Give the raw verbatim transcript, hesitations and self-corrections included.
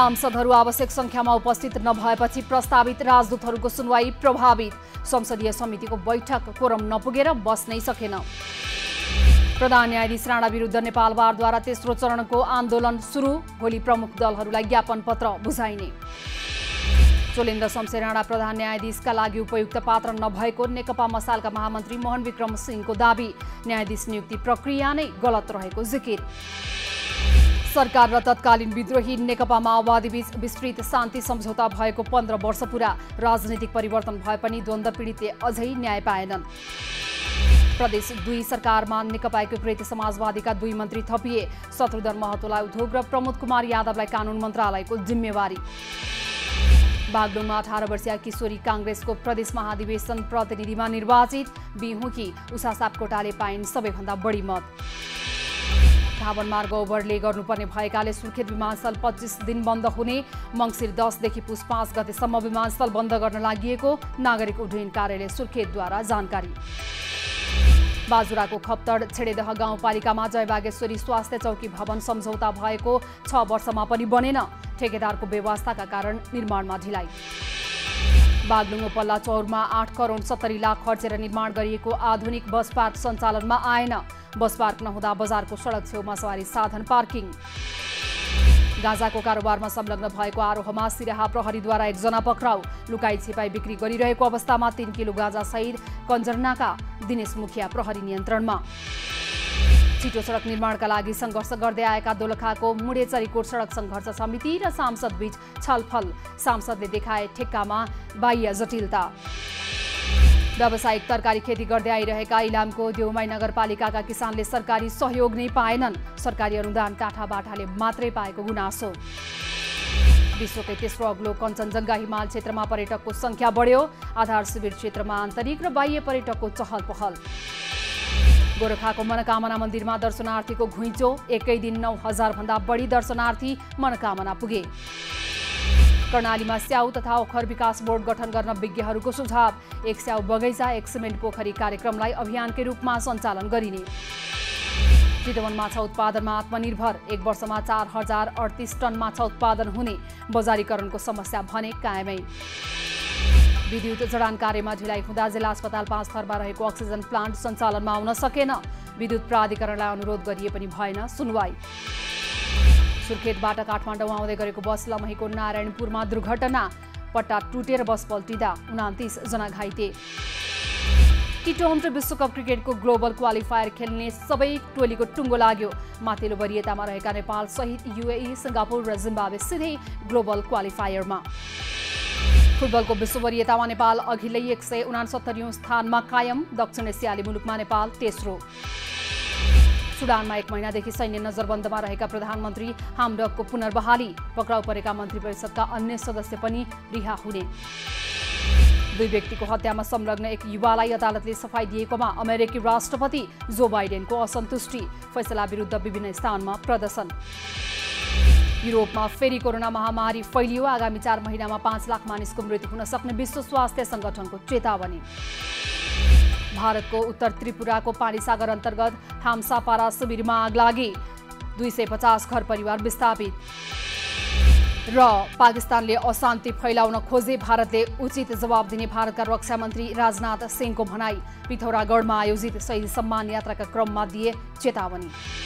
सांसदहरू आवश्यक संख्यामा उपस्थित नभएपछि प्रस्तावित राजदूतहरूको सुनवाई प्रभावित। संसदीय समितिको बैठक कोरम नपुगेर बस्नै सकेन। प्रधान न्यायाधीश राणा विरुद्ध नेपालबारद्वारा तेस्रो चरणको आन्दोलन सुरु, भोलि प्रमुख दलहरूलाई ज्ञापन पत्र बुझाइने। चोलेन्द्र शमशेर राणा प्रधान न्यायाधीशका लागि उपयुक्त पात्र नभएको नेकपा मसालका महामन्त्री मोहन विक्रम सिंहको दाबी। न्यायाधीश नियुक्ति प्रक्रिया नै गलत रहेको जिकिर। सरकार र तत्कालीन विद्रोही नेकपा माओवादीबीच विस्तृत शान्ति सम्झौता भएको पन्ध्र वर्ष पूरा। राजनीतिक परिवर्तन भए पनि द्वन्द्व पीडितले अझै न्याय पाएनन्। प्रदेश दुई सरकारमा नेकपा एकीकृत समाजवादीका दुई मन्त्री थपिए। शत्रुघ्न महतोलाई उद्योग र प्रमोद कुमार यादवलाई कानून मन्त्रालयको जिम्मेवारी। बागलुङमा अठार वर्षीय किशोरी कांग्रेसको प्रदेश महाधिवेशन प्रतिनिधिमा निर्वाचित। बिहुकी उषा सापकोटाले पाइन् सबैभन्दा बढी मत। धावनमार्ग ओभरले गर्नुपर्ने भएकाले सुर्खेत विमानस्थल पच्चीस दिन बन्द हुने। मङ्सिर दस देखि पुस पाँच गतेसम्म विमानस्थल बन्द गर्न लागि नागरिक उड्डयन कार्यालय सुर्खेतद्वारा जानकारी। बाजुराको खप्तड छेडेदह गाउँपालिकामा जयबागेश्वरी स्वास्थ्य चौकी भवन सम्झौता भएको छ वर्षमा पनि बनेन। ठेकेदारको व्यवस्थाका कारण निर्माणमा ढिलाइ। बागलुङ पल्ला चौरमा आठ करोड सत्तरी लाख खर्चेर निर्माण गरिएको आधुनिक बस पार्क सञ्चालनमा आएन। बस पार्क नहुँदा बजारको सडक छेउमा सवारी साधन पार्किङ। गाँजाको कारोबारमा संलग्न भएको आरोहमा सिराहा प्रहरीद्वारा एकजना पक्राउ। लुकाई छिपाई बिक्री गरिरहेको अवस्थामा तीन किलो गाँजा सहित कञ्जरनाका दिनेश मुखिया प्रहरी नियन्त्रणमा। छिटो सडक निर्माणका लागि संघर्ष गर्दै आएका दोलखाको मुडेचरीकोट सडक संघर्ष समिति र सांसदबीच छलफल। सांसदले देखाए ठेक्कामा बाह्य जटिलता। व्यावसायिक तरकारी खेती गर्दै आइरहेका इलामको देउमाई नगरपालिकाका किसानले सरकारी सहयोग नै पाएनन्। सरकारी अनुदान काठाबाठाले मात्रै पाएको गुनासो। विश्वकै तेस्रो अग्लो कञ्चनजङ्घा हिमाल क्षेत्रमा पर्यटकको संख्या बढ्यो। आधार शिविर क्षेत्रमा आन्तरिक र बाह्य पर्यटकको चहल पहल। गोरखाको मनोकामना मन्दिरमा दर्शनार्थीको घुइँचो। एकै दिन नौ हजार भन्दा बढी दर्शनार्थी मनोकामना पुगे। कर्णालीमा स्याउ तथा ओखर विकास बोर्ड गठन गर्न विज्ञहरूको सुझाव। एक स्याउ बगैँचा एक सिमेन्ट पोखरी कार्यक्रमलाई अभियानकै रूपमा सञ्चालन गरिने। चितवन माछा उत्पादनमा आत्मनिर्भर। एक वर्षमा चार हजार अडतिस टन माछा उत्पादन हुने। बजारीकरणको समस्या भने कायमै। विद्युत जडान कार्यमा ढिलाइ हुँदा जिल्ला अस्पताल पाँच थरमा रहेको अक्सिजन प्लान्ट सञ्चालनमा आउन सकेन। विद्युत प्राधिकरणलाई अनुरोध गरिए पनि भएन सुनवाई। सुर्खेतबाट काठमाडौँ आउँदै गरेको बस लम्हीको नारायणपुरमा दुर्घटना। पट्टा टुटेर बस पल्टिँदा उनातिस जना घाइते। टी ट्वेन्टी विश्वकप क्रिकेटको ग्लोबल क्वालिफायर खेल्ने सबै टोलीको टुङ्गो लाग्यो। माथिल्लो वरियतामा रहेका नेपाल सहित युएई, सिङ्गापुर र जिम्बाब्वे सिधै ग्लोबल क्वालिफायरमा। फुटबलको विश्ववरियतामा नेपाल अघिल्लै एक सय उनासत्तरीऔं स्थानमा कायम। दक्षिण एसियाली मुलुकमा नेपाल तेस्रो। सुडानमा एक महिनादेखि सैन्य नजरबन्दमा रहेका प्रधानमन्त्री हाम्डकको पुनर्बहाली। पक्राउ परेका मन्त्री परिषदका अन्य सदस्य पनि रिहा हुने। दुई व्यक्तिको हत्यामा संलग्न एक युवालाई अदालतले सफाई दिएकोमा अमेरिकी राष्ट्रपति जो बाइडेनको असन्तुष्टि। फैसला विरुद्ध विभिन्न स्थानमा प्रदर्शन। युरोपमा फेरि कोरोना महामारी फैलियो। आगामी चार महिनामा पाँच लाख मानिसको मृत्यु हुन सक्ने विश्व स्वास्थ्य सङ्गठनको चेतावनी। भारतको उत्तर त्रिपुराको पानीसागर अन्तर्गत थाम्सापारा शिविरमा आग लागि। दुई सय पचास घर परिवार विस्थापित। र पाकिस्तानले अशान्ति फैलाउन खोजे, भारतले उचित जवाब दिने भारतका रक्षा मन्त्री राजनाथ सिंहको भनाई। पिथौरागढमा आयोजित शहीद सम्मान यात्राका क्रममा दिए चेतावनी।